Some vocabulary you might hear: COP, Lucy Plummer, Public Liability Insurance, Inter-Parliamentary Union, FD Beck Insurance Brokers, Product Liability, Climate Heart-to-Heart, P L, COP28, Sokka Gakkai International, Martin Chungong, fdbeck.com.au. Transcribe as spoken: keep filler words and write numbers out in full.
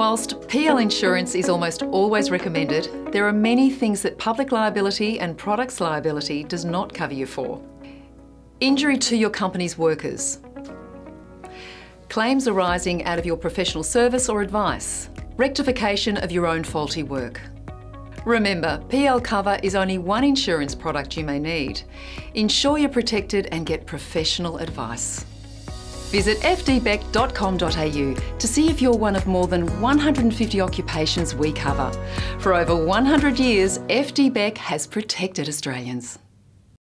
Whilst P L insurance is almost always recommended, there are many things that public liability and products liability does not cover you for. Injury to your company's workers. Claims arising out of your professional service or advice. Rectification of your own faulty work. Remember, P L cover is only one insurance product you may need. Ensure you're protected and get professional advice. Visit f d beck dot com dot a u to see if you're one of more than one hundred fifty occupations we cover. For over one hundred years, F D Beck has protected Australians.